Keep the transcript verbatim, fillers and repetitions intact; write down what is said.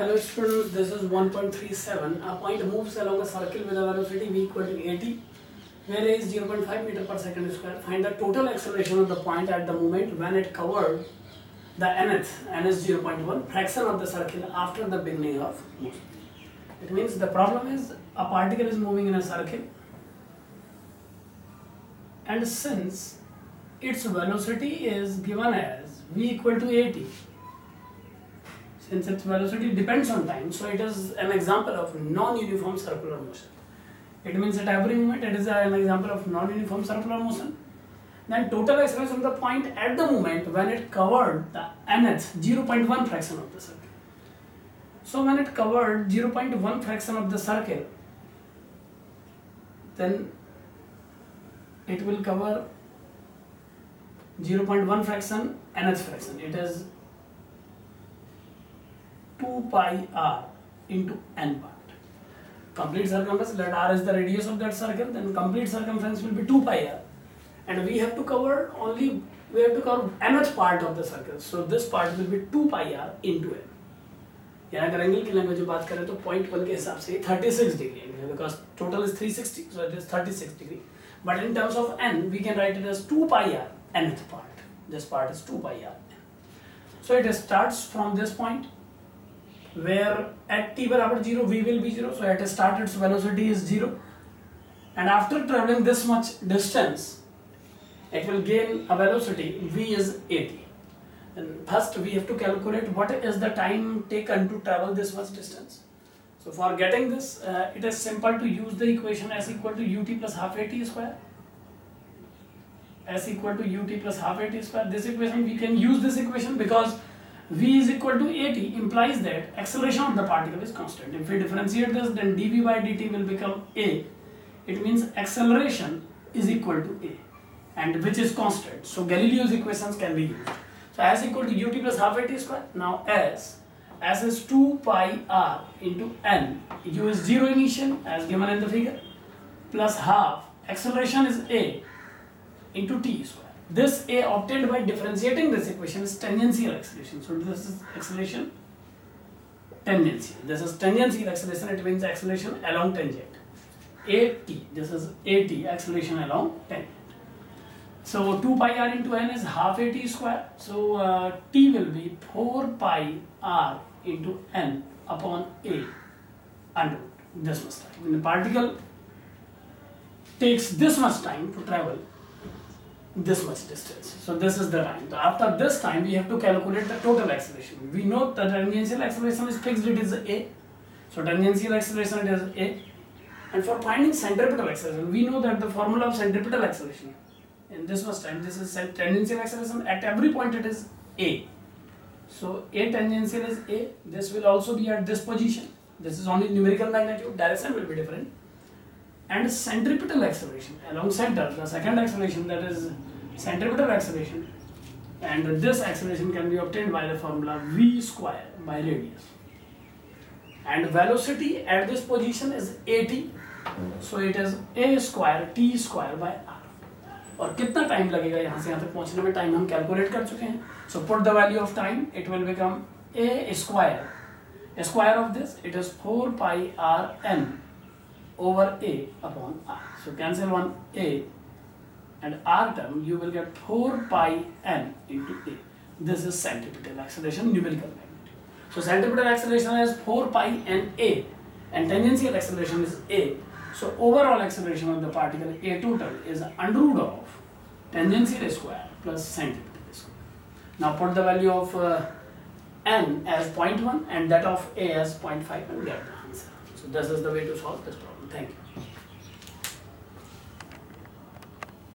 Hello students, this is one point three seven. A point moves along a circle with a velocity v equal to eighty, where a is zero point five meter per second square. Find the total acceleration of the point at the moment when it covered the nth, n is zero point one, fraction of the circle after the beginning of motion. It means the problem is a particle is moving in a circle, and since its velocity is given as v equal to eighty, since its velocity depends on time, so it is an example of non-uniform circular motion. It means at every moment it is an example of non-uniform circular motion. Then total acceleration of the point at the moment when it covered the nth, zero point one fraction of the circle. So when it covered zero point one fraction of the circle, then it will cover zero point one fraction, nth fraction. It is two pi r into n part. Complete circumference, let r is the radius of that circle, then complete circumference will be two pi r. And we have to cover only, we have to cover nth part of the circle. So this part will be two pi r into n. Here अगर angle की language बात करें तो point one के हिसाब से thirty-six degree angle है, because total is three sixty, so it is thirty-six degree. But in terms of n, we can write it as two pi r nth part. This part is two pi r. So it starts from this point, where at t equal zero v will be zero, so at a start its velocity is zero, and after traveling this much distance it will gain a velocity v is eighty. And first we have to calculate what is the time taken to travel this much distance. So for getting this, uh, it is simple to use the equation s equal to ut plus half at square. S equal to ut plus half at square. This equation, we can use this equation because v is equal to eighty implies that acceleration of the particle is constant. If we differentiate this, then dv by dt will become a. It means acceleration is equal to a, and which is constant. So Galileo's equations can be used. So s equal to ut plus half at square. Now s, s is two pi r into n. u is zero initial as given in the figure. Plus half, acceleration is a into t square. This a obtained by differentiating this equation is tangential acceleration. So this is acceleration tangential. This is tangential acceleration. It means acceleration along tangent. A t. This is a t, acceleration along tangent. So two pi r into n is half a t square. So uh, t will be four pi r into n upon a under root. This much time. When the particle takes this much time to travel this much distance, so this is the time. So after this time we have to calculate the total acceleration. We know the tangential acceleration is fixed, it is a, so tangential acceleration is a. And for finding centripetal acceleration, we know that the formula of centripetal acceleration in this much time, this is tangential acceleration at every point, it is a. So a tangential is a. This will also be at this position. This is only numerical magnitude, direction will be different. And centripetal acceleration along center, the second acceleration, that is centripetal acceleration, and this acceleration can be obtained by the formula v square by radius. And velocity at this position is eighty, so it is a square t square by r. और कितना time लगेगा यहाँ से यहाँ तक पहुँचने में, time हम calculate कर चुके हैं. So put the value of time, it will become a square. Square of this, it is four pi r n over a upon r. So cancel one a and r term, you will get four pi n into a. This is centripetal acceleration, numerical magnitude. So centripetal acceleration is four pi n a, and tangential acceleration is a. So overall acceleration of the particle a total is under root of tangential square plus centripetal square. Now put the value of uh, n as zero point one and that of a as zero point five and get the answer. So this is the way to solve this problem. Thank you.